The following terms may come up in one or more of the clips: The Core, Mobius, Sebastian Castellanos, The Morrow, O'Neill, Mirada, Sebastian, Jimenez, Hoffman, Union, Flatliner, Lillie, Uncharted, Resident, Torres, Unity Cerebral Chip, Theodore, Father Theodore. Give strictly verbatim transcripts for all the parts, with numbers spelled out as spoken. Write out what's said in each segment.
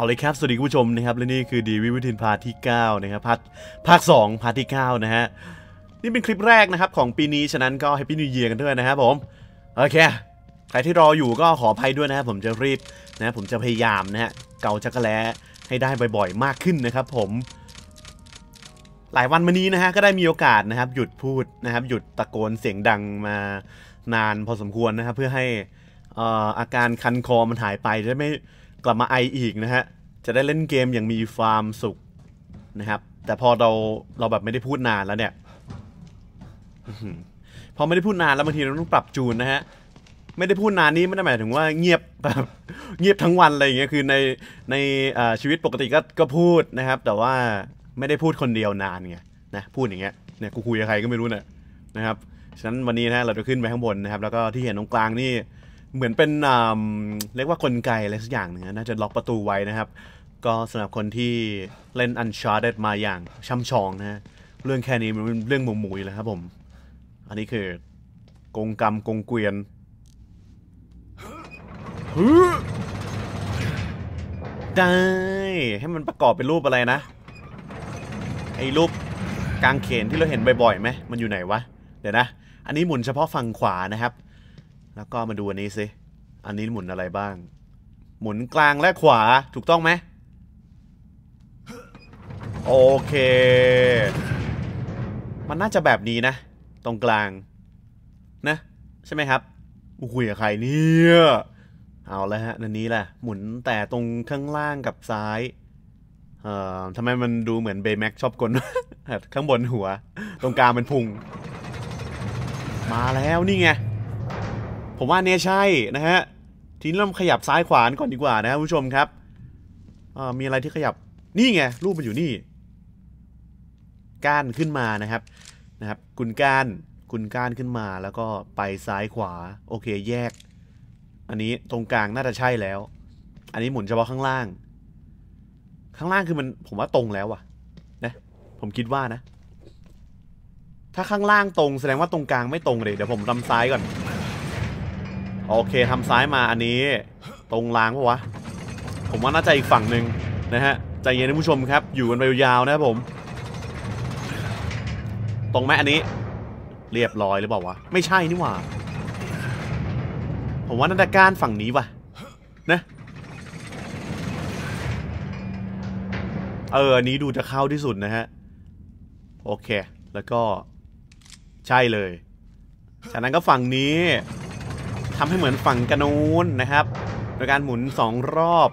เอาเลยครับสวัสดีคุณผู้ชมนะครับและนี่คือดีวิวิทินพาร์ทที่เก้านะครับพาร์ทภาคสองพาร์ทที่เก้านะฮะนี่เป็นคลิปแรกนะครับของปีนี้ฉะนั้นก็แฮปปี้นิวเยียร์กันด้วยนะครับผมโอเคใครที่รออยู่ก็ขออภัยด้วยนะครับผมจะรีบนะผมจะพยายามนะฮะเกาจักรแล้ให้ได้บ่อยๆมากขึ้นนะครับผมหลายวันมานี้นะฮะก็ได้มีโอกาสนะครับหยุดพูดนะครับหยุดตะโกนเสียงดังมานานพอสมควรนะครับเพื่อให้อ่าอาการคันคอมันหายไปจะไม่กลับมาไออีกนะฮะจะได้เล่นเกมอย่างมีความสุขนะครับแต่พอเราเราแบบไม่ได้พูดนานแล้วเนี่ยพอไม่ได้พูดนานแล้วบางทีเราต้องปรับจูนนะฮะไม่ได้พูดนานนี้ไม่ได้หมายถึงว่าเงียบแบบเงียบทั้งวันอะไรอย่างเงี้ยคือในในชีวิตปกติก็ก็พูดนะครับแต่ว่าไม่ได้พูดคนเดียวนานไงนะพูดอย่างเงี้ยเนี่ยกูคุยกับใครก็ไม่รู้เนี่ยนะครับฉะนั้นวันนี้นะเราจะขึ้นไปข้างบนนะครับแล้วก็ที่เห็นตรงกลางนี่เหมือนเป็นเรียกว่ากลไกอะไรสักอย่างนึงน่าจะล็อกประตูไว้นะครับก็สำหรับคนที่เล่น Uncharted มาอย่างช่ำชองนะฮะเรื่องแค่นี้มันเป็นเรื่องหมูหมูเลยครับผมอันนี้คือกงกรรมกงเกวียนได้ให้มันประกอบเป็นรูปอะไรนะไอ้รูปกางเขนที่เราเห็นบ่อยๆไหมมันอยู่ไหนวะเดี๋ยวนะอันนี้หมุนเฉพาะฝั่งขวานะครับแล้วก็มาดูอันนี้สิอันนี้หมุนอะไรบ้างหมุนกลางและขวาถูกต้องไหมโอเคมันน่าจะแบบนี้นะตรงกลางนะใช่ไหมครับคุยกับใครเนี่ยเอาแล้วฮะนันนี้แหละหมุนแต่ตรงข้างล่างกับซ้ายเอ่อทำไมมันดูเหมือนเบย์แม็กชอบกล ข้างบนหัวตรงกลางมันพุงมาแล้วนี่ไงผมว่าเนี่ยใช่นะฮะทีนี้เราขยับซ้ายขวาก่อนดีกว่านะผู้ชมครับอ่ามีอะไรที่ขยับนี่ไงรูปมันอยู่นี่ก้านขึ้นมานะครับนะครับกุญก้านกุญก้านขึ้นมาแล้วก็ไปซ้ายขวาโอเคแยกอันนี้ตรงกลางน่าจะใช่แล้วอันนี้หมุนเฉพาะข้างล่างข้างล่างคือมันผมว่าตรงแล้วอะนะผมคิดว่านะถ้าข้างล่างตรงแสดงว่าตรงกลางไม่ตรงเลยเดี๋ยวผมทำซ้ายก่อนโอเคทำซ้ายมาอันนี้ตรงล้างปะวะผมว่าน่าจะอีกฝั่งหนึ่งนะฮะใจเย็นนะผู้ชมครับอยู่กันไปยาวๆนะครับผมตรงไหมอันนี้เรียบร้อยหรือเปล่าวะไม่ใช่นี่หว่าผมว่าน่าจะก้านฝั่งนี้วะนะเอออันนี้ดูจะเข้าที่สุดนะฮะโอเคแล้วก็ใช่เลยจากนั้นก็ฝั่งนี้ทำให้เหมือนฝั่งกระนูนนะครับโดยการหมุนสองรอบ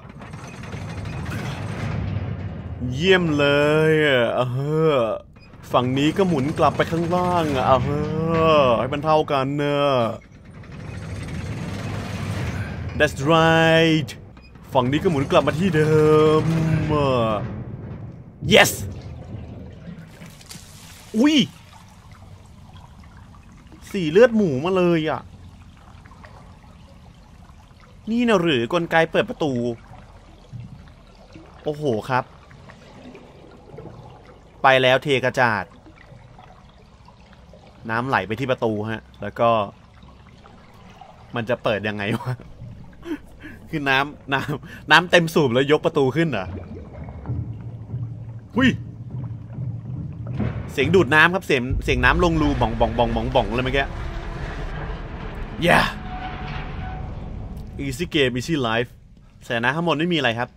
เยี่ยมเลยเออฝั่งนี้ก็หมุนกลับไปข้างล่างเออให้มันเท่ากันเนอะ that's right ฝั่งนี้ก็หมุนกลับมาที่เดิม yes อุ้ยสีเลือดหมูมาเลยอ่ะนี่นะหรือกลไกเปิดประตูโอ้โหครับไปแล้วเทกระจาดน้ำไหลไปที่ประตูฮะแล้วก็มันจะเปิดยังไงวะคือน้ำน้ำน้ำเต็มสูบแล้วยกประตูขึ้นเหรอหุ้ยเสียงดูดน้ำครับเสียงเสียงน้ำลงรูบ่องบ่องบ่องบ่องบ่องเลยเมื่อกี้แย่อีซี่เกมอีซี่ไลฟ์แต่นะข้างบนไม่มีอะไรครับ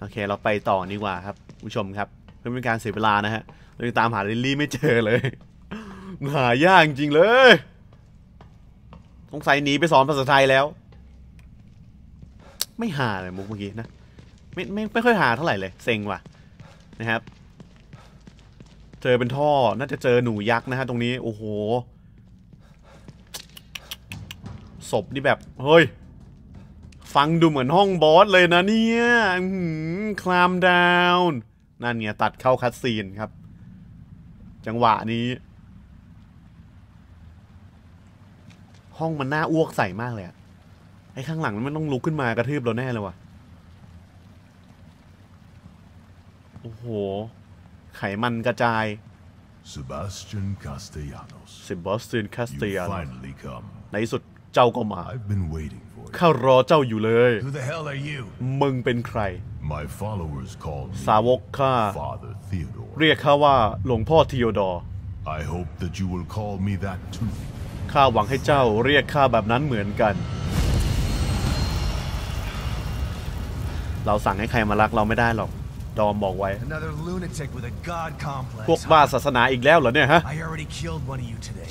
โอเคเราไปต่อดีกว่าครับผู้ชมครับเพื่อเป็นการเสียเวลานะฮะเราตามหาลิลลี่ไม่เจอเลยหายากจริงเลยสงสัยหนีไปสอนภาษาไทยแล้วไม่หาเลยมุกเมื่อกี้นะไม่ไม่ไม่ค่อยหาเท่าไหร่เลยเซ็งว่ะนะครับเจอเป็นท่อน่าจะเจอหนูยักษ์นะฮะตรงนี้โอ้โหศพนี่แบบเฮ้ยฟังดูเหมือนห้องบอสเลยนะเนี่ยคลามดาวน์นั่นเนี่ยตัดเข้าคัดซีนครับจังหวะนี้ห้องมันน่าอ้วกใส่มากเลยอะไอ้ข้างหลังมันต้องลุกขึ้นมากระทืบเราแน่เลยว่ะโอ้โหไขมันกระจาย Sebastian Castellanos Sebastian Castellanos ในสุดเจ้าก็มาข้ารอเจ้าอยู่เลยมึงเป็นใคร My followers called me สาวกข้า Father Theodore เรียกข้าว่าหลวงพ่อ Theodore I hope that you will call me that too ข้าหวังให้เจ้าเรียกข้าแบบนั้นเหมือนกันเราสั่งให้ใครมารักเราไม่ได้หรอกดอมบอกไว้พวกบ้าศาสนาอีกแล้วเหรอเนี่ยฮะ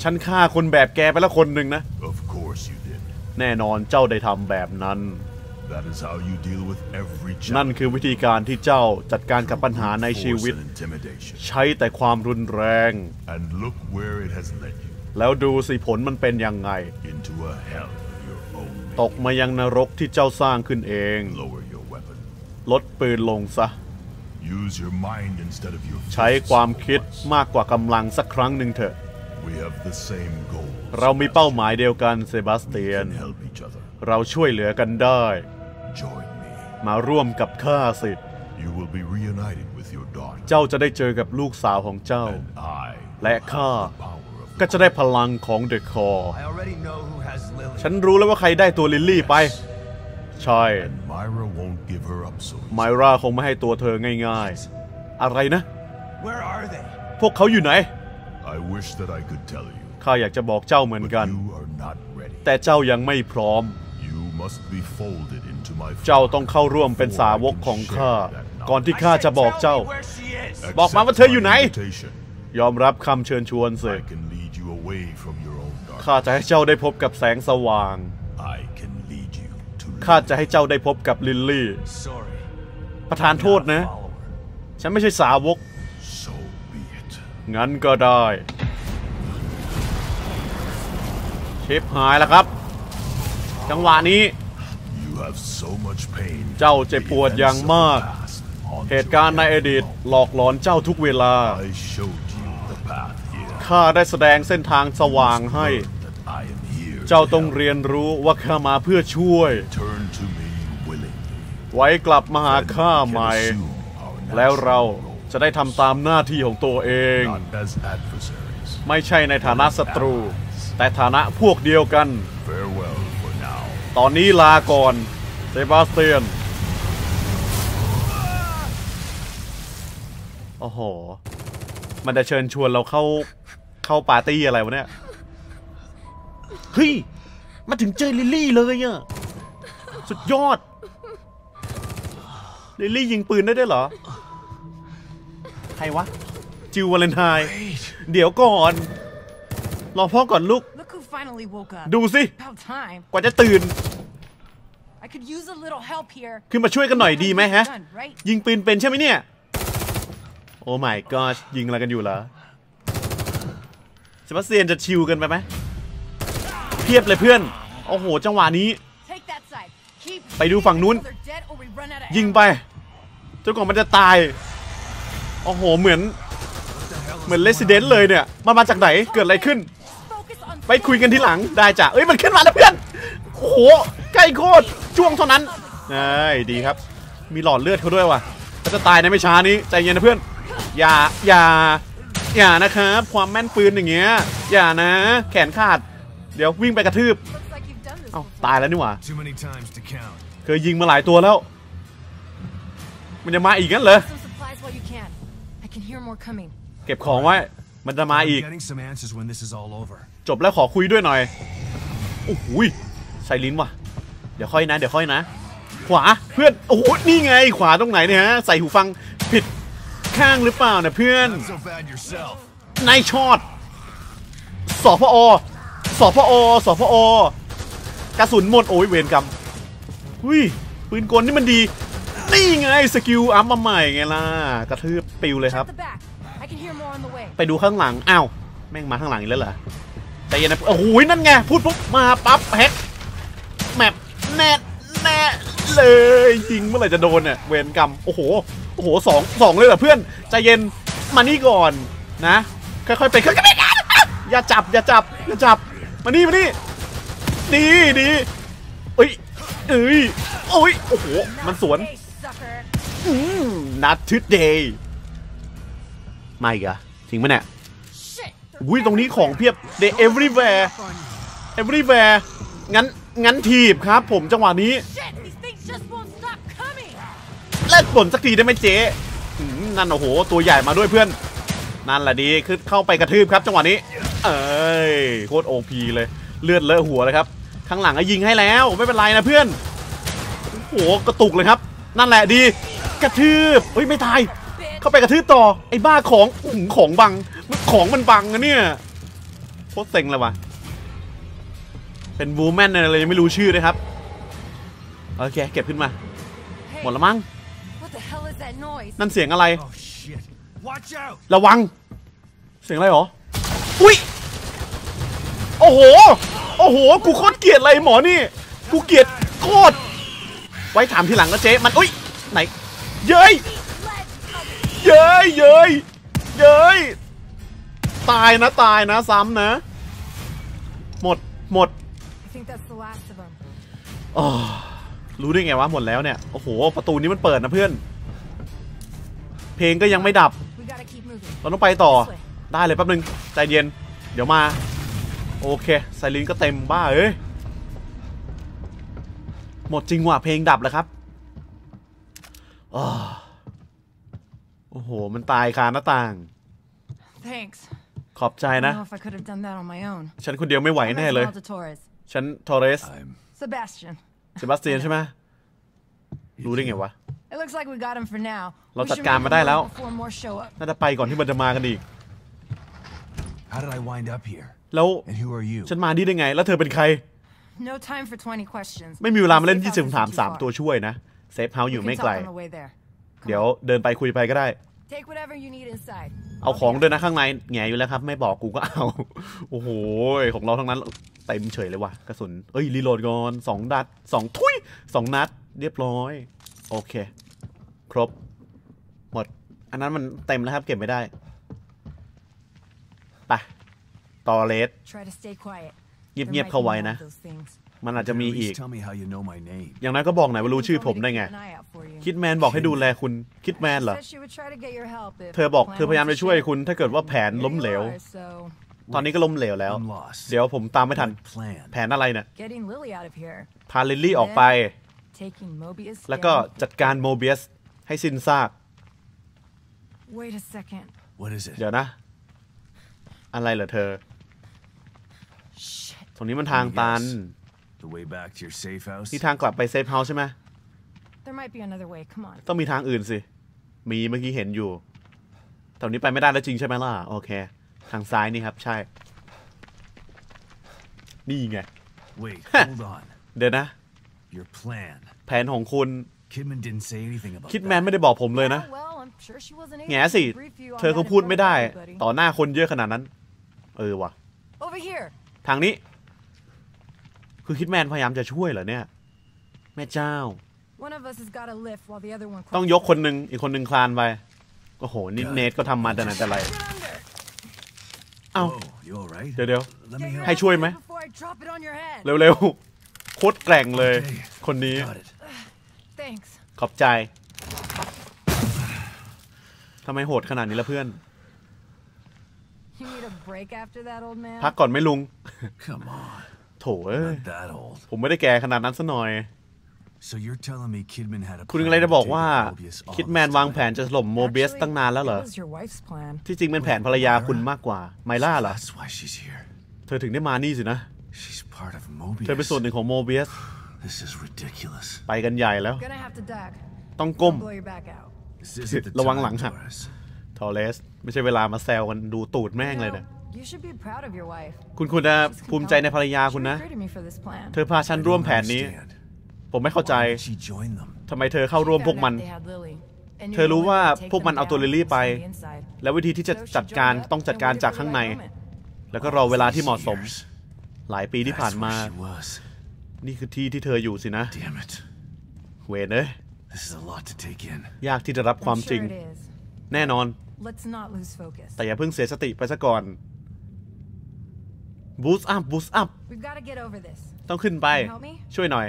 ฉันฆ่าคนแบบแกไปแล้วคนหนึ่งนะแน่นอนเจ้าได้ทำแบบนั้นนั่นคือวิธีการที่เจ้าจัดการกับปัญหาในชีวิตใช้แต่ความรุนแรงแล้วดูสิผลมันเป็นยังไงตกมายังนรกที่เจ้าสร้างขึ้นเองลดปืนลงซะใช้ความคิดมากกว่ากำลังสักครั้งหนึ่งเถอะเรามีเป้าหมายเดียวกันเซบาสเตียนเราช่วยเหลือกันได้มาร่วมกับข้าสิเจ้าจะได้เจอกับลูกสาวของเจ้าและข้าก็จะได้พลังของเดอะคอร์ฉันรู้แล้วว่าใครได้ตัวลิลลี่ไปใช่ไมราคงไม่ให้ตัวเธอง่ายๆอะไรนะพวกเขาอยู่ไหนข้าอยากจะบอกเจ้าเหมือนกันแต่เจ้ายังไม่พร้อมเจ้าต้องเข้าร่วมเป็นสาวกของข้าก่อนที่ข้าจะบอกเจ้าบอกมาว่าเธออยู่ไหนยอมรับคำเชิญชวนสิข้าจะให้เจ้าได้พบกับแสงสว่างข้าจะให้เจ้าได้พบกับลิลลี่ประทานโทษนะฉันไม่ใช่สาวกงั้นก็ได้ชิบหายแล้วครับจังหวะนี้เจ้าเจ็บปวดอย่างมากเหตุการณ์ในอดีตหลอกหลอนเจ้าทุกเวลาข้าได้แสดงเส้นทางสว่างให้เจ้าต้องเรียนรู้ว่าข้ามาเพื่อช่วยไว้กลับมาหาข้าใหม่แล้วเราจะได้ทำตามหน้าที่ของตัวเองไม่ใช่ในฐานะศัตรูแต่ฐานะพวกเดียวกันตอนนี้ลาก่อนเซบาสเตียนโอ้โหมันจะเชิญชวนเราเข้าเข้าปาร์ตี้อะไรวะเนี่ยเฮ้ยมาถึงเจอลิลลี่เลยอ่ะสุดยอดลิลลี่ยิงปืนได้ด้วยเหรอใครวะจิววาเลนไทน์เดี๋ยวก่อนรอพ่อก่อนลูกดูสิกว่าจะตื่นขึ้นมาช่วยกันหน่อยดีไหมฮะยิงปืนเป็นใช่ไหมเนี่ยโอ้ my god ยิงอะไรกันอยู่เหรอเซบาสเตียนจะชิวกันไปไหมเพียบเลยเพื่อนโอ้โหจังหวะนี้ไปดูฝั่งนู้นยิงไปจนกว่ามันจะตายโอ้โหเหมือนเหมือน Resident เลยเนี่ยมันมาจากไหนเกิดอะไรขึ้นไปคุยกันทีหลังได้จ้ะเอ้ยมันขึ้นมาแล้วเพื่อนโอ้โหใกล้โคตรช่วงเท่านั้นไอ้ดีครับมีหลอดเลือดเขาด้วยว่ะเขาจะตายในไม่ช้านี้ใจเย็นนะเพื่อนอย่าอย่าอย่านะครับความแม่นปืนอย่างเงี้ยอย่านะแขนขาดเดี๋ยววิ่งไปกระทืบเอ้าตายแล้วนี่หว่าเคยยิงมาหลายตัวแล้วมันจะมาอีกงั้นเหรอเก็บของไว้มันจะมาอีกจบแล้วขอคุยด้วยหน่อยโอ้โหใส่ลิ้นว่ะเดี๋ยวค่อยนะเดี๋ยวค่อยนะขวาเพื่อนโอ้โหนี่ไงขวาตรงไหนเนี่ยฮะใส่หูฟังผิดข้างหรือเปล่าเนี่ยเพื่อนนายชอตสพอสพอสพอกระสุนหมดโอ้ยเวรกรรมอุ้ยปืนกลนี่มันดีนี่ไงสกิลอัพมาใหม่ไงล่ะกระทืบปิวเลยครับไปดูข้างหลังอ้าวแม่งมาข้างหลังอีกแล้วเหรอใจเย็นนะโอ้โหนั่นไงพูดปุ๊บมาปั๊บแฮกแมปแน่แน่เลยจริงเมื่อไหร่จะโดนเนี่ยเวรกรรมโอ้โหโอ้โหสองสองเลยเหรอเพื่อนใจเย็นมานี่ก่อนนะค่อยๆไปค่อยๆไปอย่าจับอย่าจับอย่าจับมานี่มานี่ดีดีเอ้ยเอ้ยโอ้ยโอ้โหมันสวนนัดทุดเดย์ไม่กะทิ้งมันเนี่ยอุ้ยตรงนี้ของเพียบ they everywhere everywhere งั้นงั้นถีบครับผมจังหวะนี้ และหล่นสักทีได้ไหมเจ๊นั่นโอ้โหตัวใหญ่มาด้วยเพื่อนนั่นแหละดีคือเข้าไปกระทืบครับจังหวะนี้เอ้ยโคตรโอพีเลยเลือดเลอะหัวเลยครับข้างหลังยิงให้แล้วไม่เป็นไรนะเพื่อนโอ้โหกระตุกเลยครับนั่นแหละดีกระทืบเฮ้ยไม่ตายเข้าไปกระทืบต่อไอ้บ้าของของบังของมันบังนะเนี่ยโคตรเซ็งเลยวะเป็นวูแมนอะไรยังไม่รู้ชื่อเลยครับโอเคเก็บขึ้นมาหมดละมั้งนั่นเสียงอะไรระวังเสียงอะไรหรออุ้ยโอ้โหโอ้โหกูโคตรเกลียดอะไรหมอนี่กูเกลียดโคตรไว้ถามทีหลังนะเจ๊มันอุ้ยไหนเย้ยเย้ยเย้ยเย้ยตายนะตายนะซ้ำนะหมดหมดรู้ได้ไงวะหมดแล้วเนี่ยโอ้โหประตูนี้มันเปิดนะเพื่อนเพลงก็ยังไม่ดับเราต้องไปต่อได้เลยแป๊บนึงใจเย็นเดี๋ยวมาโอเคไซรินก็เต็มบ้าเอ้ยหมดจริงว่ะเพลงดับแล้วครับโอ้โหมันตายคาหน้าต่างขอบใจนะฉันคนเดียวไม่ไหวแน่เลยฉันทอร์เรส Sebastian เซบาสเตียนใช่ไหมรู้ได้ไงวะเราจัดการมาได้แล้วน่าจะไปก่อนที่มันจะมากันอีกแล้วฉันมาที่ได้ไงแล้วเธอเป็นใครไม่มีเวลามาเล่นยี่สิบคำถามสามตัวช่วยนะเซฟเฮาส์อยู่ไม่ไกลเดี๋ยวเดินไปคุยไปก็ได้เอาของด้วยนะข้างในแง่อยู่แล้วครับไม่บอกกูก็เอาโอ้โหของเราทั้งนั้นเต็มเฉยเลยว่ะกระสุนเอ้ยรีโหลดก่อนสองนัดสองทุยสองนัดเรียบร้อยโอเคครบหมดอันนั้นมันเต็มแล้วครับเก็บไม่ได้ไปต่อเลสเงียบๆเข้าไว้นะมันอาจจะมีอีกอย่างนั้นก็บอกหน่อยว่ารู้ชื่อผมได้ไงคิดแมนบอกให้ดูแลคุณคิดแมนเหรอเธอบอกเธอพยายามจะช่วยคุณถ้าเกิดว่าแผนล้มเหลวตอนนี้ก็ล้มเหลวแล้วเดี๋ยวผมตามไม่ทันแผนอะไรเนี่ยพาลิลลี่ออกไปแล้วก็จัดการโมเบียสให้สิ้นซากเดี๋ยวนะอะไรเหรอเธอตรงนี้มันทางตันที่ทางกลับไปเซฟเฮาส์ใช่ไหมต้องมีทางอื่นสิมีเมื่อกี้เห็นอยู่ตรงนี้ไปไม่ได้แล้วจริงใช่ไหมล่ะโอเคทางซ้ายนี่ครับใช่นี่ไง Wait, เดี๋ยวนะแผนของคุณคิดแมนไม่ได้บอกผมเลยนะแง่สิเธอก็พูดไม่ได้ต่อหน้าคนเยอะขนาดนั้นเออวะทางนี้คือคิดแมนพยายามจะช่วยเหรอเนี่ยแม่เจ้าต้องยกคนหนึ่งอีกคนหนึ่งคลานไปโอ้โหนี่เนทก็ทำมาแต่ไหนแต่ไรเอ้าเดี๋ยวๆให้ช่วยไหมเร็วๆโคตรแกร่งเลยคนนี้ขอบใจทำไมโหดขนาดนี้ล่ะเพื่อนพักก่อนไหมลุงโถเอ้ยผมไม่ได้แก่ขนาดนั้นซะหน่อยคุณอะไรจะบอกว่าคิดแมนวางแผนจะถล่มโมเบียสตั้งนานแล้วเหรอที่จริงเป็นแผนภรรยาคุณมากกว่าไมล่าเหรอเธอถึงได้มานี่สินะเธอเป็นส่วนหนึ่งของโมเบียสไปกันใหญ่แล้วต้องก้มระวังหลังหักทอร์เรสไม่ใช่เวลามาแซวกันดูตูดแม่งเลยนะคุณคุณจะภูมิใจในภรรยาคุณนะเธอพาฉันร่วมแผนนี้ผมไม่เข้าใจทำไมเธอเข้าร่วมพวกมันเธอรู้ว่าพวกมันเอาตัวลิลลี่ไปและวิธีที่จะจัดการต้องจัดการจากข้างในแล้วก็รอเวลาที่เหมาะสมหลายปีที่ผ่านมานี่คือที่ที่เธออยู่สินะเวรเอ้ยยากที่จะรับความจริงแน่นอนแต่อย่าเพิ่งเสียสติไปซะก่อนบูสต์อัพบูสต์อัพต้องขึ้นไปช่วยหน่อย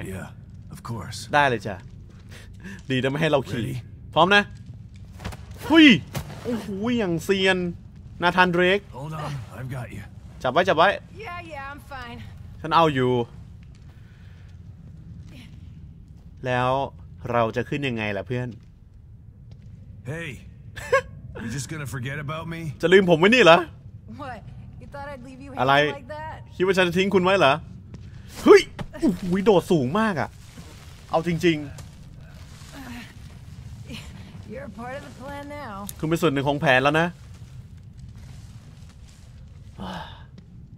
ได้เลยจ้ะดีจะไม่ให้เราขี่พร้อมนะหุยโอ้โหอย่างเซียนนาธานเดรกจับไว้จับไว้ฉันเอาอยู่แล้วเราจะขึ้นยังไงล่ะเพื่อน Hey, you just gonna forget about me? จะลืมผมไว้นี่เหรอ What? You thought I'd leave you hanging like that? คิดว่าฉันจะทิ้งคุณไว้เหรอเฮ้ยวิโดดสูงมากอ่ะเอาจริงๆ You're part of the plan now. คุณเป็นส่วนหนึ่งของแผนแล้วนะ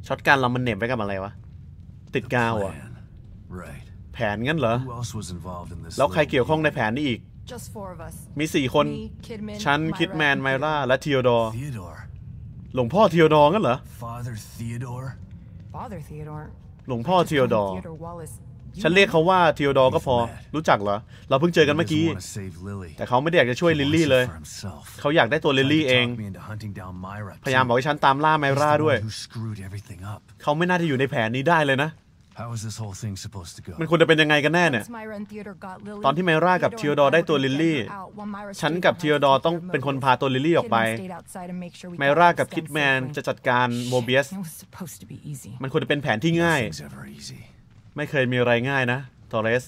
ช็อตการเรามันเหน็บไว้กับอะไรวะติดกาวอ่ะแผนงั้นเหรอแล้วใครเกี่ยวข้องในแผนนี้อีกมีสี่คนฉันคิดแมนไมล่าและธีโอดอร์หลวงพ่อธีโอดอร์งั้นเหรอหลวงพ่อธีโอดอร์ฉันเรียกเขาว่าธีโอดอร์ก็พอรู้จักเหรอเราเพิ่งเจอกันเมื่อกี้แต่เขาไม่ได้อยากจะช่วยลิลลี่เลยเขาอยากได้ตัวลิลลี่เองพยายามบอกให้ฉันตามล่าไมล่าด้วยเขาไม่น่าจะอยู่ในแผนนี้ได้เลยนะมันควรจะเป็นยังไงกันแน่เนี่ยตอนที่ไมล่ากับธีโอดอร์ได้ตัวลิลลี่ฉันกับธีโอดอร์ต้องเป็นคนพาตัวลิลลี่ออกไปไมล่ากับคิดแมนจะจัดการโมเบียสมันควรจะเป็นแผนที่ง่ายไม่เคยมีอะไรง่ายนะทอเรส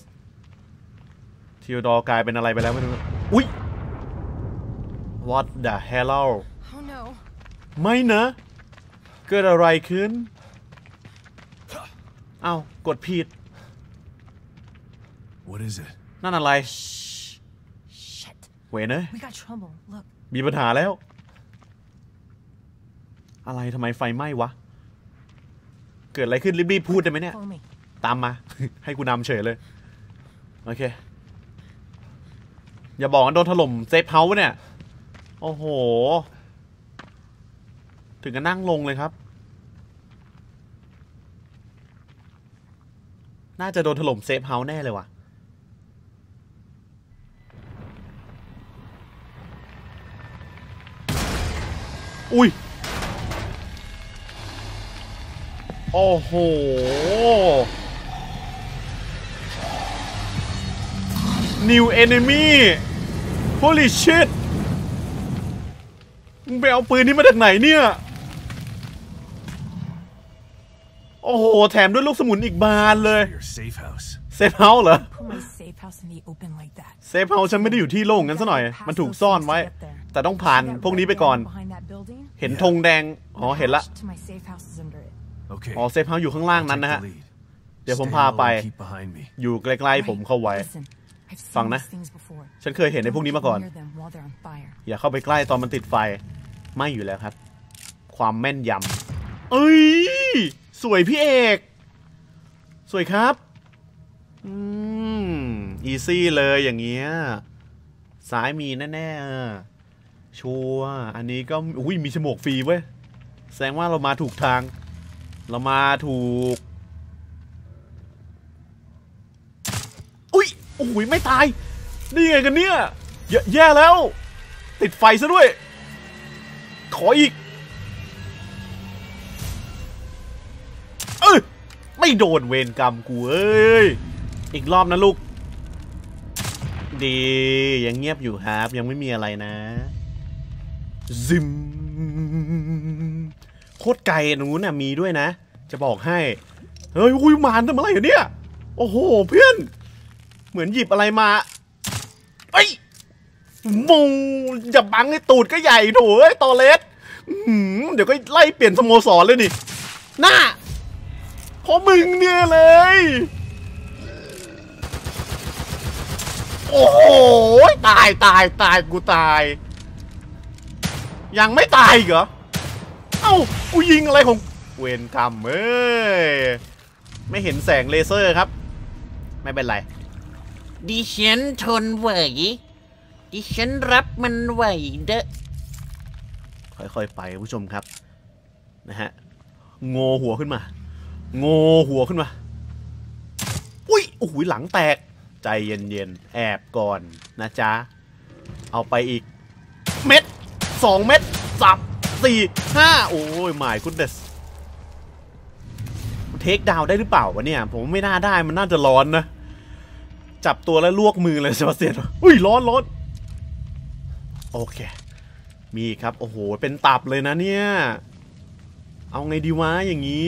ธีโอดอร์กลายเป็นอะไรไปแล้วไม่รู้อุ๊ย What the hell ไม่นะเกิดอะไรขึ้นอ้าวกดผิดนั่นอะไรเว้ยนะมีปัญหาแล้วอะไรทำไมไฟไหม้วะเกิดอะไรขึ้นรีบๆพูดได้ไหมเนี่ยตามมา ให้กูนำเฉยเลยโอเคอย่าบอกว่าโดนถล่มเซฟเฮาส์เนี่ยโอ้โหถึงกับนั่งลงเลยครับน่าจะโดนถล่มเซฟเฮาส์แน่เลยว่ะอุ้ยโอ้โหNew Enemy Holy shit มึงไปเอาปืนนี้มาจากไหนเนี่ยโอ้โหแถมด้วยลูกสมุนอีกบานเลยเซฟเฮาส์เหรอเซฟเฮาส์ฉันไม่ได้อยู่ที่โล่งกันซะหน่อยมันถูกซ่อนไว้แต่ต้องผ่านพวกนี้ไปก่อนเห็นธงแดงอ๋อเห็นละอ๋อเซฟเฮาส์อยู่ข้างล่างนั้นนะฮะเดี๋ยวผมพาไปอยู่ไกลๆผมเข้าไว้ฟังนะฉันเคยเห็นในพวกนี้มาก่อนอย่าเข้าไปใกล้ตอนมันติดไฟไม่อยู่แล้วครับความแม่นยำเอ้ยสวยพี่เอกสวยครับอืมอีซี่เลยอย่างเงี้ยซ้ายมีแน่ๆชัวร์อันนี้ก็อุ้ยมีฉมวกฟรีเว้ยแสดงว่าเรามาถูกทางเรามาถูกโอ้ยไม่ตายนี่ไงกันเนี่ยแย่แล้วติดไฟซะด้วยขออีกเอ้ยไม่โดนเวรกรรมกูเอ้ยอีกรอบนะลูกดียังเงียบอยู่ครับยังไม่มีอะไรนะซิมโคตรไกลนู้นน่ะมีด้วยนะจะบอกให้เฮ้ยอุ้ยมารทำอะไรอยู่เนี่ยโอ้โหเพื่อนเหมือนหยิบอะไรมาเอ้ยมุงจะบังในตูดก็ใหญ่โถเอ้ยตอเลสเดี๋ยวก็ไล่เปลี่ยนสโมสรเลยนี่หน้าเพราะมึงเนี่ยเลยโอ้โหตายตายตายกูตายยังไม่ตายเหรอเอ้ากูยิงอะไรของเวรกรรมเอ้ยไม่เห็นแสงเลเซอร์ครับไม่เป็นไรดิฉันทนไหวดิฉันรับมันไหวเด้อค่อยๆไปผู้ชมครับนะฮะงอหัวขึ้นมางอหัวขึ้นมาอุ้ยโอ้โหหลังแตกใจเย็นๆแอบก่อนนะจ๊ะเอาไปอีกเม็ดสองเม็ดสามสี่ห้าโอ้ยหมายคุณเดสเทคดาวน์ได้หรือเปล่าวะเนี่ยผมไม่น่าได้มันน่าจะร้อนนะจับตัวแล้วลวกมือเลยเซบาสเตียนอุ้ยร้อนร้อนโอเคมีครับโอ้โหเป็นตับเลยนะเนี่ยเอาไงดีวะอย่างนี้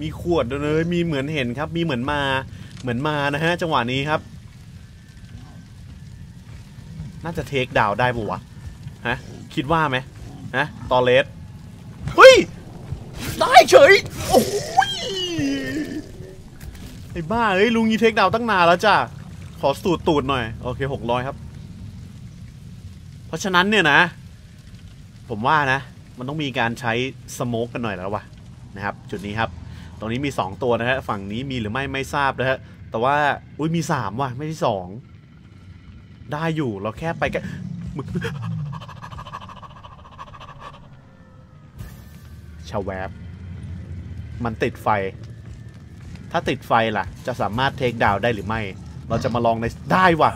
มีขวดเลยมีเหมือนเห็นครับมีเหมือนมาเหมือนมานะฮะจังหวะนี้ครับน่าจะเทคดาวได้ปะวะ ฮะคิดว่าไหมฮะตอเลสเฮ้ยได้เฉยโอ้ยไอ้บ้าเอ้ยลุงยีเทคดาวตั้งนานแล้วจ้ะขอสูตรตูดหน่อยโอเคหกร้อยครับเพราะฉะนั้นเนี่ยนะผมว่านะมันต้องมีการใช้สโมกกันหน่อยแล้ววะนะครับจุดนี้ครับตรงนี้มีสองตัวนะฮะฝั่งนี้มีหรือไม่ไม่ทราบนะฮะแต่ว่าอุ้ยมีสามว่ะไม่ใช่สองได้อยู่เราแค่ไปกันชาวแวบมันติดไฟถ้าติดไฟล่ะจะสามารถเทคดาวน์ได้หรือไม่เราจะมาลองในได้ว่ะ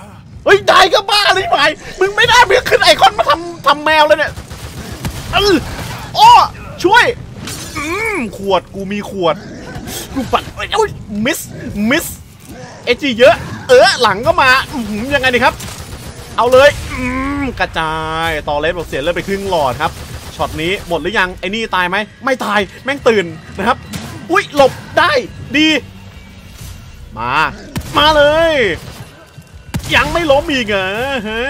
เฮ้ยได้ก็บ้าเลยไปมึงไม่ได้เพียงขึ้นไอคอนมาทำทำแมวเลยเนี่ยอ้อช่วยขวดกูมีขวดกูปัดมิสมิสเอจีเยอะเออหลังก็มายังไงดีครับเอาเลยกระจายต่อเลสบอกเสียเลยไปครึ่งหลอดครับช็อตนี้หมดหรือยังไอ้นี่ตายไหมไม่ตายแม่งตื่นนะครับอุ้ยหลบได้ดีมามาเลยยังไม่ล้มอีกเหรอฮะ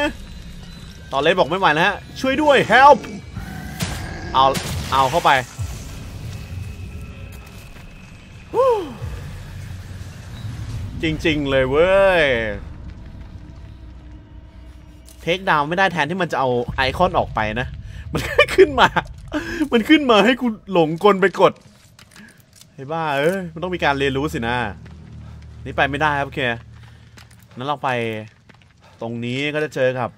ต่อเลสบอกไม่ไหวแล้วช่วยด้วย help เอาเอาเข้าไปจริงๆเลยเว้ยเทคดาวไม่ได้แทนที่มันจะเอาไอคอนออกไปนะมันขึ้นมามันขึ้นมาให้กูหลงกลไปกดไอ้บ้าเอ้ยมันต้องมีการเรียนรู้สินะนี่ไปไม่ได้ครับโอเคนั้นเราไปตรงนี้ก็จะเจอครับ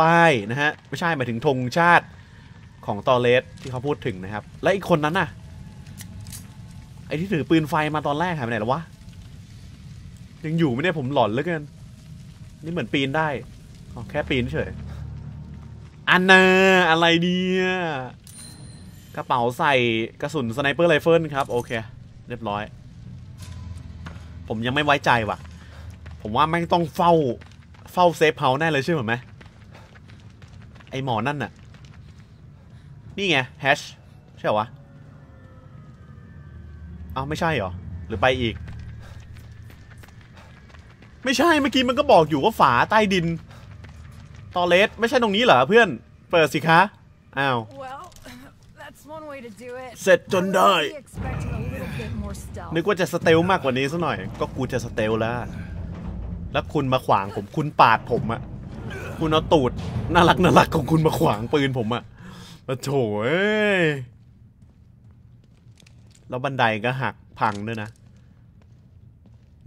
ป้ายนะฮะไม่ใช่หมายถึงธงชาติของตอเลสที่เขาพูดถึงนะครับและอีกคนนั้นน่ะไอ้ที่ถือปืนไฟมาตอนแรกหายไปไหนแล้ววะยังอยู่ไม่ได้ผมหลอนเหลือเกินนี่เหมือนปีนได้อ๋อแค่ปีนเฉยอันน่ะอะไรเนี่ยกระเป๋าใส่กระสุนสไนเปอร์ไรเฟิลครับโอเคเรียบร้อยผมยังไม่ไว้ใจว่ะผมว่าไม่ต้องเฝ้าเฝ้าเซฟเฮาส์แน่เลยใช่ไหมไอหมอนั่นน่ะนี่ไงแฮชใช่เหรอวะอ้าวไม่ใช่เหรอหรือไปอีกไม่ใช่เมื่อกี้มันก็บอกอยู่ว่าฝาใต้ดินตอเลสไม่ใช่ตรงนี้เหรอเพื่อนเปิดสิคะอ้าว well, เสร็จจนได้ นึกว่าจะสเตลมากกว่านี้ซะหน่อยก็กูจะสเตลแล้วแล้วคุณมาขวางผมคุณปาดผมอะคุณเอาตูดน่ารักน่ารักของคุณมาขวางปืนผมอะมาโถยแล้วบันไดก็หักพังด้วยนะ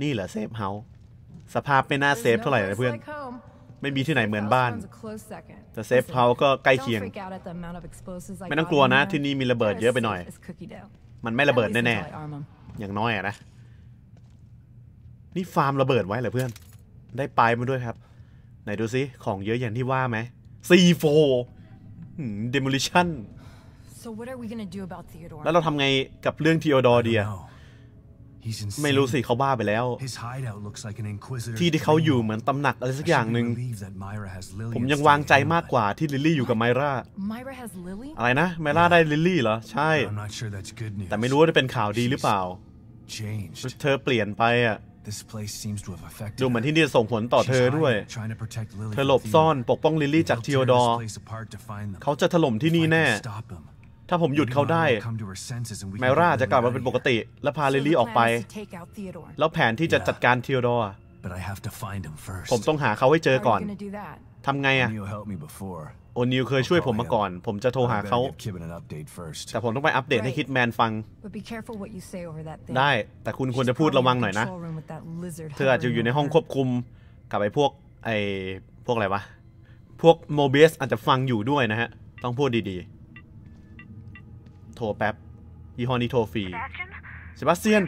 นี่เหรอเซฟเฮาส์สภาพไม่น่าเซฟเท่าไหร่นะเพื่อนไม่มีที่ไหนเหมือนบ้านแต่เซฟเฮาส์ก็ใกล้เคียงไม่ต้องกลัวนะที่นี่มีระเบิดเยอะไปหน่อยมันไม่ระเบิดแน่ๆอย่างน้อยอะนะนี่ฟาร์มระเบิดไว้เหรอเพื่อนได้ปลายมาด้วยครับไหนดูซิของเยอะอย่างที่ว่าไหมซีโฟเดโมลิชั่นแล้วเราทำไงกับเรื่อง Theodore ดีอะไม่รู้สิเขาบ้าไปแล้วที่ที่เขาอยู่เหมือนตำหนักอะไรสักอย่างหนึ่งผมยังวางใจมากกว่าที่ลิลลี่อยู่กับไมร่าอะไรนะไมร่าได้ลิลลี่เหรอใช่แต่ไม่รู้ว่าจะเป็นข่าวดีหรือเปล่าเธอเปลี่ยนไปอ่ะดูเหมือนที่นี่จะส่งผลต่อเธอด้วยเธอหลบซ่อนปกป้องลิลลี่จากทีโอดอร์เขาจะถล่มที่นี่แน่ถ้าผมหยุดเขาได้ไมร่าจะกลับมาเป็นปกติและพาลิลลี่ออกไปแล้วแผนที่จะจัดการทีโอดอร์ผมต้องหาเขาให้เจอก่อนทำไงอะโอนิลเคยช่วยผมมาก่อนผมจะโทรหาเขาแต่ผมต้องไปอัปเดตให้คิดแมนฟังได้แต่คุณควรจะพูดระวังหน่อยนะเธออาจจะอยู่ในห้องควบคุมกับไอ้พวกไอ้พวกอะไรวะพวกโมเบสอาจจะฟังอยู่ด้วยนะฮะต้องพูดดีๆโทรแป๊บยี่ห้อนี้โทรฟรีเซบาสเตียน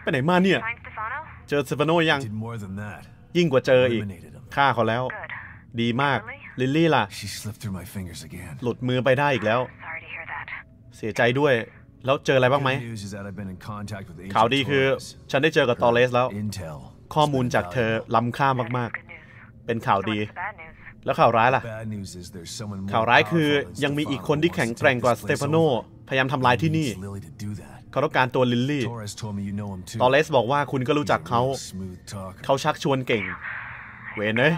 ไปไหนมาเนี่ยเจอเซฟานโนยังยิ่งกว่าเจออีกฆ่าเขาแล้วดีมากลิลลี่ล่ะหลุดมือไปได้อีกแล้วเสียใจด้วยแล้วเจออะไรบ้างไหมข่าวดีคือฉันได้เจอกับตอเลสแล้วข้อมูลจากเธอล้ำค่ามากๆเป็นข่าวดีแล้วข่าวร้ายล่ะข่าวร้ายคือยังมีอีกคนที่แข็งแกร่งกว่าสเตฟานโนพยายามทำลายที่นี่เขาต้องการตัวลิลลี่ตอเลสบอกว่าคุณก็รู้จักเขาเขาชักชวนเก่งเว้นเอ้ย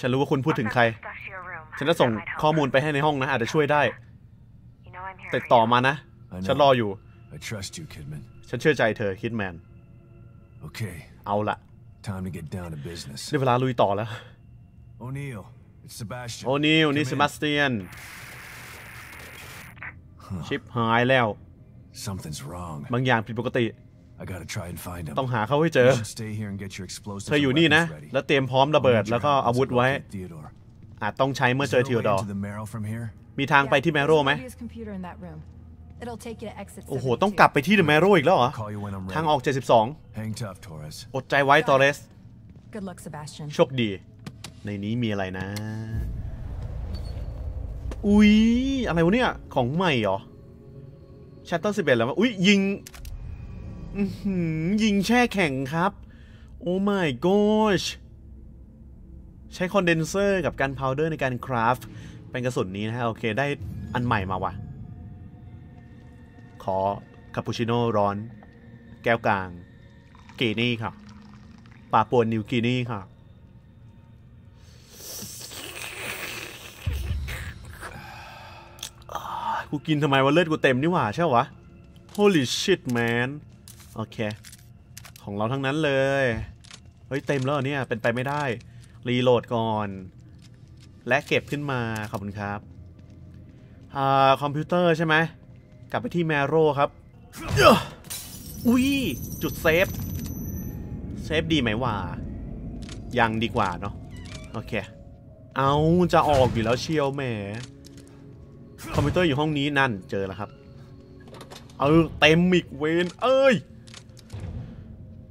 ฉันรู้ว่าคุณพูดถึงใคร ฉันจะส่งข้อมูลไปให้ในห้องนะอาจจะช่วยได้ติดต่อมานะฉันรออยู่ฉันเชื่อใจเธอคิดแมนเอาละได้เวลาลุยต่อแล้วโอนิลนี่เซบาสเตียนชิปหายแล้วบางอย่างผิดปกติต้องหาเขาให้เจอเธออยู่นี่นะแล้วเตรียมพร้อมระเบิดแล้วก็อาวุธไว้อาจต้องใช้เมื่อเจอTheodoreมีทางไปที่Morrowไหมโอ้โหต้องกลับไปที่เดอะแมโรอีกแล้วเหรอทางออกเจ็ดสิบสองอดใจไว้ตอเรสโชคดีในนี้มีอะไรนะอุ๊ยอะไรวะเนี่ยของใหม่เหรอชัตเตอร์สิบเอ็ดแล้วอุ๊ยยิงยิงแช่แข็งครับโอ้ my gosh ใช้คอนเดนเซอร์กับการพาวเดอร์ในการคราฟเป็นกระสุนนี้นะฮะโอเคได้อันใหม่มาว่ะขอคาปูชิโน่ร้อนแก้วกลางกีนี่ค่ะปาปัวนิวกีนี่ค่ะกูกินทำไมวะเลือดกูเต็มนี่หว่าใช่วะ holy shit man โอเคของเราทั้งนั้นเลยเฮ้ยเต็มแล้วเนี่ยเป็นไปไม่ได้รีโหลดก่อนและเก็บขึ้นมาขอบคุณครับอ่าคอมพิวเตอร์ใช่ไหมกลับไปที่Morrowครับอุ้ยจุดเซฟเซฟดีไหมวะยังดีกว่าเนาะโอเคเอาจะออกอยู่แล้วเชียวแหมคอมพิวเตอร์อยู่ห้องนี้นั่นเจอแล้วครับเออเต็มอีกเวนเอ้ย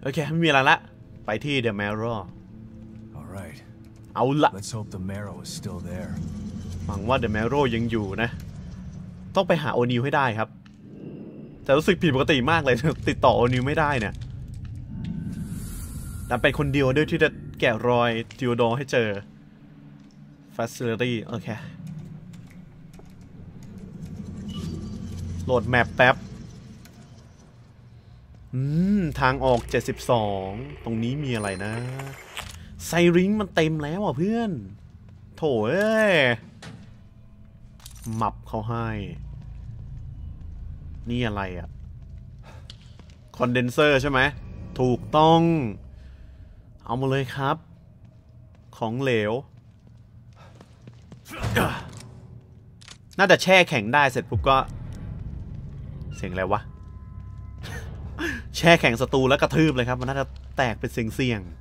โอเคไม่มีอะไรละไปที่เดอะMorrowเอาละหวังว่าเดอะMorrowยังอยู่นะต้องไปหาโอนิลให้ได้ครับแต่รู้สึกผิดปกติมากเลยติดต่อโอนิลไม่ได้เนี่ยแต่เป็นคนเดียวด้วยที่จะแกะรอยTheodoreให้เจอ Facility โอเคโหลดแมปแป๊บอืมทางออกเจ็ดสิบสองตรงนี้มีอะไรนะไซริงมันเต็มแล้วอ่ะเพื่อนโถเอ้ยมับเขาให้นี่อะไรอ่ะคอนเดนเซอร์ใช่ไหมถูกต้องเอามาเลยครับของเหลวน่าจะแช่แข็งได้เสร็จปุ๊บก็เสียงอะไรวะ แช่แข็งศัตรูแล้วกระทืบเลยครับมันน่าจะแตกเป็นเสียงๆ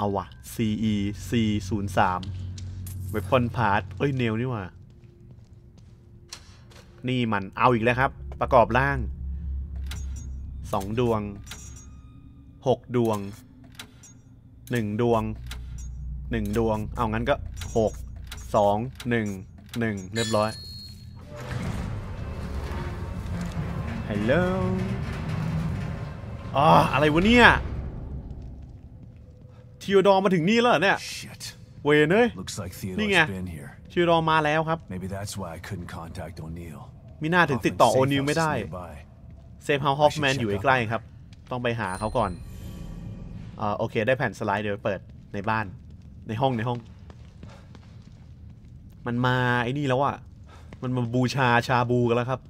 เอาวะ ซี อี ซี ศูนย์ สามเวพอนพาร์ตเอ้ยเนลนี่ว่ะนี่มันเอาอีกแล้วครับประกอบร่างสองดวงหกดวงหนึ่งดวงหนึ่งดวงเอางั้นก็หกสองหนึ่งหนึ่งเรียบร้อยฮัลโหลอ๋ออะไรวะเนี่ยTheodoreมาถึงนี่แล้วเนี่ยเวนเอ้ยนี่ไงชื่อรอมาแล้วครับมิน่าถึงติดต่อโอนิลไม่ได้เซฟเฮาส์ฮอฟแมนอยู่ใกล้ครับต้องไปหาเขาก่อนอ่าโอเคได้แผ่นสไลด์เดี๋ยวเปิดในบ้านในห้องในห้องมันมาไอ้นี่แล้วอ่ะมันมาบูชาชาบูกันแล้วครับ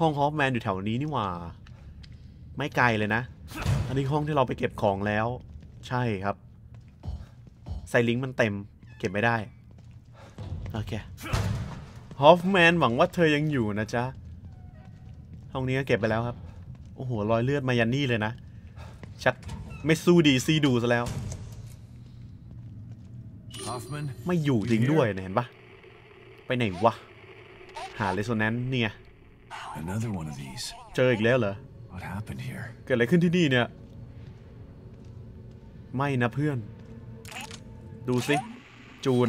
ห้องฮอฟแมนอยู่แถวนี้นี่หว่าไม่ไกลเลยนะอันนี้ห้องที่เราไปเก็บของแล้วใช่ครับไซลิงมันเต็มเก็บไม่ได้โอเคฮอฟแมนหวังว่าเธอยังอยู่นะจ๊ะห้องนี้ก็เก็บไปแล้วครับโอ้โหรอยเลือดมายันนี่เลยนะชักไม่สู้ดีซีดูซะแล้ว Hoffman, ไม่อยู่จริงด้วยนะเห็นปะไปไหนวะหาเรโซแนนซ์เนี่ย เจออีกแล้วเหรอเกิดอะไรขึ้นที่นี่เนี่ยไม่นะเพื่อนดูสิจูน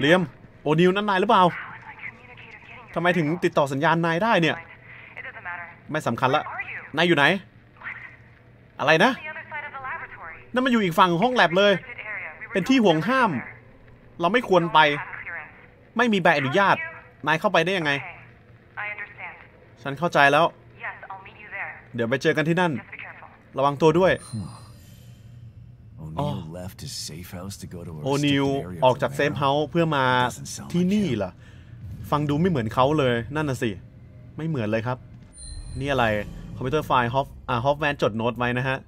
เลียมโอนิลนั่นนายหรือเปล่าทำไมถึงติดต่อสัญญาณนายได้เนี่ยไม่สำคัญละนายอยู่ไหนอะไรนะนั่นมันอยู่อีกฝั่งห้องแลบเลยเป็นที่ห่วงห้ามเราไม่ควรไปไม่มีใบอนุญาตนายเข้าไปได้ยังไงฉันเข้าใจแล้วเดี๋ยวไปเจอกันที่นั่นระวังตัวด้วย O'Neill left his safe house to go to a restricted area. ออกจากเซฟเฮาส์เพื่อมาที่นี่เหรอฟังดูไม่เหมือนเขาเลยนั่นน่ะสิไม่เหมือนเลยครับนี่อะไรคอมพิวเตอร์ไฟล์ฮอฟอ่าฮอฟแมนจดโน้ตไว้นะฮะ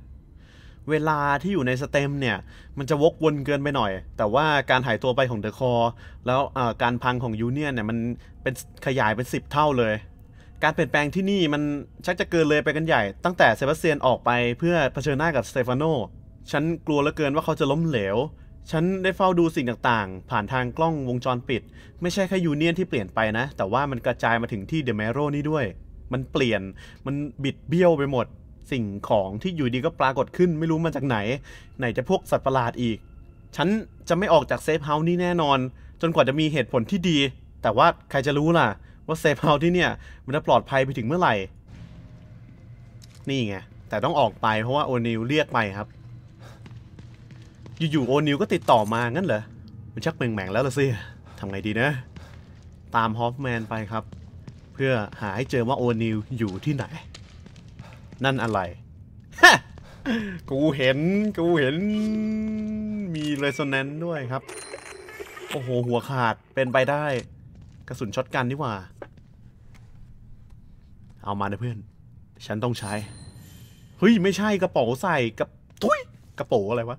เวลาที่อยู่ในสเต็มเนี่ยมันจะวกวนเกินไปหน่อยแต่ว่าการหายตัวไปของเดอะคอร์แล้วการพังของยูเนียนเนี่ยมันเป็นขยายเป็นสิบเท่าเลยการเปลี่ยนแปลงที่นี่มันชักจะเกินเลยไปกันใหญ่ตั้งแต่เซบาสเตียนออกไปเพื่อเผชิญหน้ากับสเตฟานโนฉันกลัวเหลือเกินว่าเขาจะล้มเหลวฉันได้เฝ้าดูสิ่งต่างๆผ่านทางกล้องวงจรปิดไม่ใช่แค่ยูเนียนที่เปลี่ยนไปนะแต่ว่ามันกระจายมาถึงที่เดอะแมโรนี่ด้วยมันเปลี่ยนมันบิดเบี้ยวไปหมดสิ่งของที่อยู่ดีก็ปรากฏขึ้นไม่รู้มาจากไหนไหนจะพวกสัตว์ประหลาดอีกฉันจะไม่ออกจากเซฟเฮาส์นี่แน่นอนจนกว่าจะมีเหตุผลที่ดีแต่ว่าใครจะรู้ล่ะว่าเซฟเฮาส์ที่เนี่ยมันจะปลอดภัยไปถึงเมื่อไหร่นี่ไงแต่ต้องออกไปเพราะว่าโอนิลเรียกไปครับอยู่ๆโอนิลก็ติดต่อมางั้นเหรอมันชักแหม่งๆแล้วล่ะสิทำไงดีนะตามฮอฟแมนไปครับเพื่อหาให้เจอว่าโอนิลอยู่ที่ไหนนั่นอะไรฮะกูเห็นกูเห็นมีเรโซแนนซ์ด้วยครับโอ้โหหัวขาดเป็นไปได้กระสุนช็อตกันนี่หว่าเอามานะเพื่อนฉันต้องใช้เฮ้ยไม่ใช่กระเป๋าใส่กับทุยกระเป๋าอะไรวะ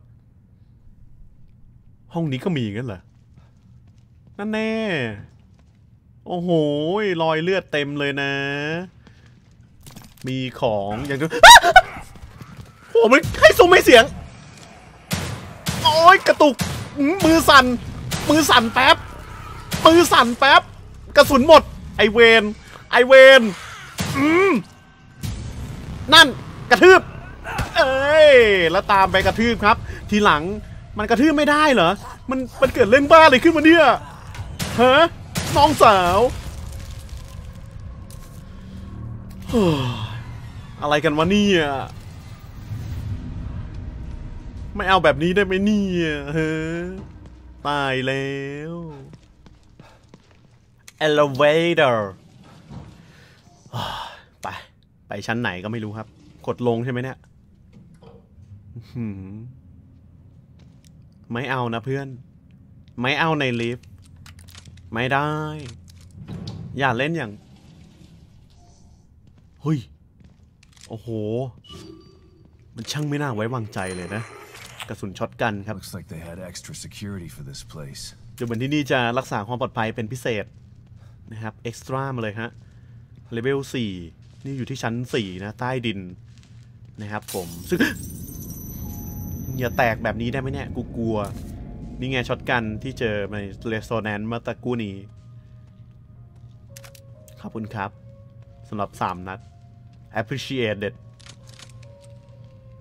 ห้องนี้ก็มีงั้นเหรอนั่นแน่โอ้โหรอยเลือดเต็มเลยนะมีของอย่างนั้นโอ้มันให้ซูมไม่เสียงโอ้ยกระตุกมือสั่นมือสั่นแป๊บมือสั่นแป๊บกระสุนหมดไอเวนไอเวนอืมนั่นกระทืบเอ้ยแล้วตามไปกระทืบครับทีหลังมันกระทืบไม่ได้เหรอมันมันเกิดเรื่องบ้าอะไรขึ้นมาเนี่ยฮะน้องสาวอะไรกันวะเนี่ยไม่เอาแบบนี้ได้ไหมเนี่ยเฮ้ยตายแล้ว Elevator ไปไปชั้นไหนก็ไม่รู้ครับกดลงใช่ไหมเนี่ยไม่เอานะเพื่อนไม่เอาในลิฟต์ไม่ได้อย่าเล่นอย่างเฮ้ยโอ้โหมันช่างไม่น่าไว้วางใจเลยนะกระสุนช็อตกันครับดูเหมือนที่นี่จะรักษาความปลอดภัยเป็นพิเศษนะครับเอ็กซ์ตร้ามาเลยฮะเลเวลสี่นี่อยู่ที่ชั้นสี่นะใต้ดินนะครับผมซึ่ง อย่าแตกแบบนี้ได้ไหมเนี่ยกูกลัวนี่ไงช็อตกันที่เจอในเรโซแนนซ์มาตะกูนี้ขอบคุณครับสำหรับสามนัดappreciated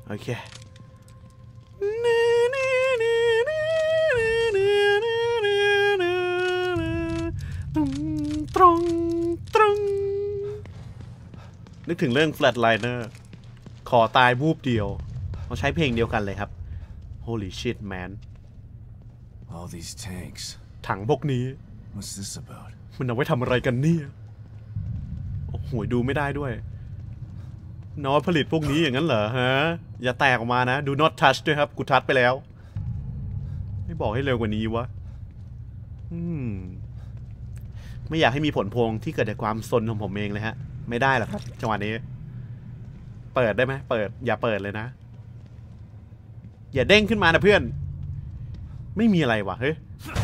โอเคตรงตรงนึกถึงเรื่อง Flatliner ขอตายวูบเดียวเราใช้เพลงเดียวกันเลยครับ Holy shit man ถังพวกนี้มันเอาไว้ทำอะไรกันเนี่ยโอ้ยดูไม่ได้ด้วยน้อยผลิตพวกนี้อย่างนั้นเหรอฮะอย่าแตกออกมานะดู not touch ด้วยครับกูทัชไปแล้วไม่บอกให้เร็วกว่านี้วะอืมไม่อยากให้มีผลพวงที่เกิดจากความซนของผมเองเลยฮะไม่ได้หรอกครับจังหวะนี้เปิดได้ไหมเปิดอย่าเปิดเลยนะอย่าเด้งขึ้นมานะเพื่อนไม่มีอะไรวะเฮ้ย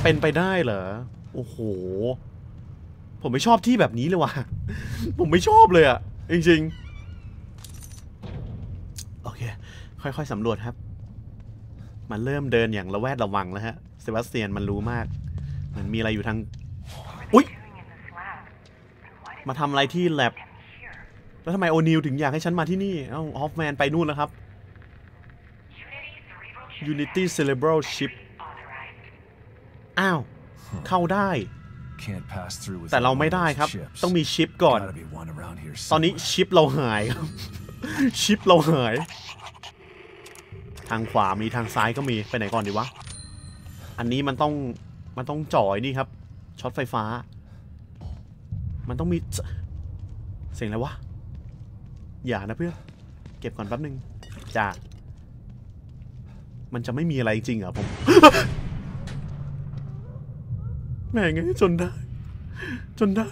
เป็นไปได้เหรอโอ้โหผมไม่ชอบที่แบบนี้เลยว่ะผมไม่ชอบเลยอ่ะจริงๆโอเคค่อยๆสำรวจครับมันเริ่มเดินอย่างระแวดระวังแล้วฮะเซบาสเตียนมันรู้มากเหมือนมีอะไรอยู่ทางอุ๊ยมาทำอะไรที่แลบแล้วทำไมโอนิลถึงอยากให้ฉันมาที่นี่เอ้าฮอฟแมนไปนู่นแล้วครับ Unity Cerebral Chip อ้าวเข้าได้แต่เราไม่ได้ครับต้องมีชิปก่อนตอนนี้ชิปเราหายครับชิปเราหายทางขวามีทางซ้ายก็มีไปไหนก่อนดีวะอันนี้มันต้องมันต้องจ่อยนี่ครับช็อตไฟฟ้ามันต้องมีเสียงอะไรวะอย่านะเพื่อนเก็บก่อนแป๊บนึงจ้า มันจะไม่มีอะไรจริงอ่ะผม แม่งไงจนได้จนได้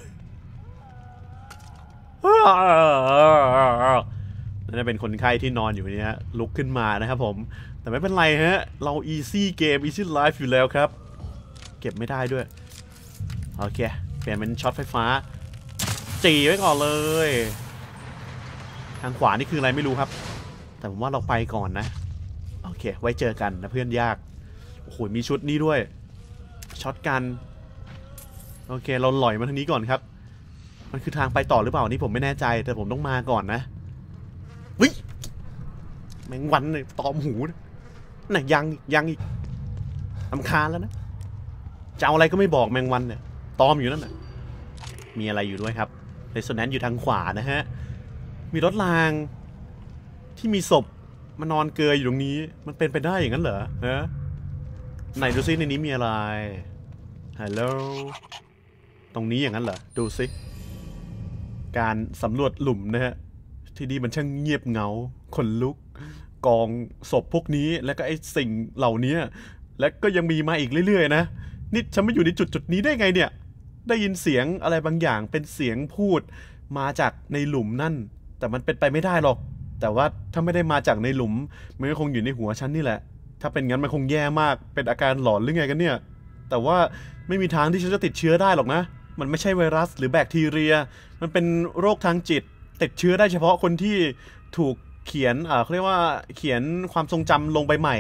นั่นเป็นคนไข้ที่นอนอยู่นี้ลุกขึ้นมานะครับผมแต่ไม่เป็นไรฮะเรา easy game easy life อยู่แล้วครับเก็บไม่ได้ด้วยโอเคเปลี่ยนเป็นช็อตไฟฟ้าจีไว้ก่อนเลยทางขวานี่คืออะไรไม่รู้ครับแต่ผมว่าเราไปก่อนนะโอเคไว้เจอกันนะเพื่อนยากโอ้โหมีชุดนี้ด้วยช็อตกันโอเคเราลอยมาทางนี้ก่อนครับมันคือทางไปต่อหรือเปล่านี่ผมไม่แน่ใจแต่ผมต้องมาก่อนนะวิแมงวันเลยตอมหูน่ะยังยังอีกรำคาญแล้วนะจะเอาอะไรก็ไม่บอกแมงวันเนี่ยตอมอยู่นั่นน่ะมีอะไรอยู่ด้วยครับในส่วนนั้นอยู่ทางขวานะฮะมีรถรางที่มีศพมานอนเกยอยู่ตรงนี้มันเป็นไปได้อย่างนั้นเหรอฮะไหนดูซิในนี้มีอะไรฮัลโหลตรงนี้อย่างนั้นเหรอดูซิการสำรวจหลุมนะฮะที่นี่มันช่างเงียบเงาขนลุกกองศพพวกนี้แล้วก็ไอ้สิ่งเหล่านี้และก็ยังมีมาอีกเรื่อยๆนะนี่ฉันไม่อยู่ในจุดจุดนี้ได้ไงเนี่ยได้ยินเสียงอะไรบางอย่างเป็นเสียงพูดมาจากในหลุมนั่นแต่มันเป็นไปไม่ได้หรอกแต่ว่าถ้าไม่ได้มาจากในหลุมมันก็คงอยู่ในหัวฉันนี่แหละถ้าเป็นงั้นมันคงแย่มากเป็นอาการหลอนหรือไงกันเนี่ยแต่ว่าไม่มีทางที่ฉันจะติดเชื้อได้หรอกนะมันไม่ใช่ไวรัสหรือแบคทีเรียมันเป็นโรคทางจิตติดเชื้อได้เฉพาะคนที่ถูกเขียนเอ่อเขาเรียกว่าเขียนความทรงจำลงไปใหม่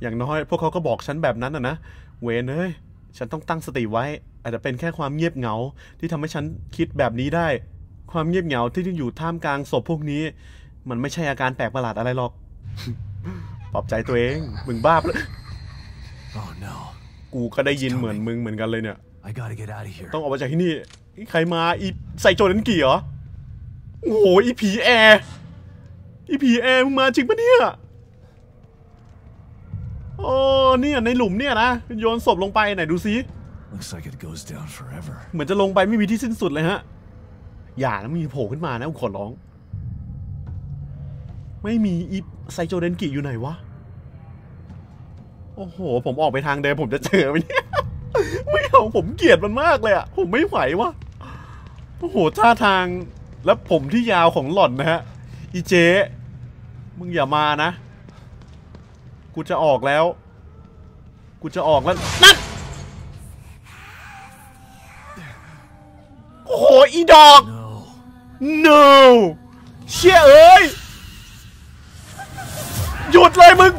อย่างน้อยพวกเขาก็บอกฉันแบบนั้นนะนะเวนเอ้ยฉันต้องตั้งสติไว้อาจจะเป็นแค่ความเงียบเหงาที่ทำให้ฉันคิดแบบนี้ได้ความเงียบเหงาที่อยู่ท่ามกลางศพพวกนี้มันไม่ใช่อาการแปลกประหลาดอะไรหรอกปลอบใจตัวเองมึงบ้าไปแล้วกูก็ได้ยินเหมือนมึงเหมือนกันเลยเนี่ยต้องออกมาจากที่นี่ใครมาอีใส่โจรนั้นกี่เหรอโอ้โหอีผีแอร์อีผีแอร์มึงมาจริงปะเนี่ยโอ้เนี่ยในหลุมเนี่ยนะโยนศพลงไปไหนดูซิเหมือนจะลงไปไม่มีที่สิ้นสุดเลยฮะอย่านะมีโผล่ขึ้นมานะขอร้องไม่มีอีไซโจเดนกิอยู่ไหนวะโอ้โหผมออกไปทางเดิมผมจะเจอไหมเนี่ยไม่เอาผมเกลียดมันมากเลยอะผมไม่ไหววะโอ้โหท่าทางและผมที่ยาวของหล่อนนะฮะอีเจมึงอย่ามานะกูจะออกแล้วกูจะออกแล้วนั่นโอ้โหอีดอก no เชี่ยเอ้ยหยุดเลยมึง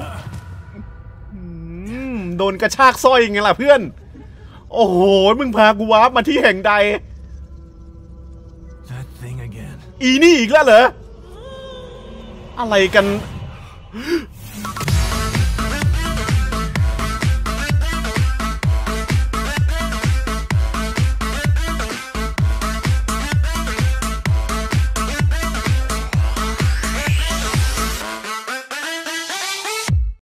โดนกระชากสร้อยไงล่ะเพื่อนโอ้โหมึงพากูวาร์ปมาที่แห่งใดอีนี่อีกแล้วเหรออะไรกัน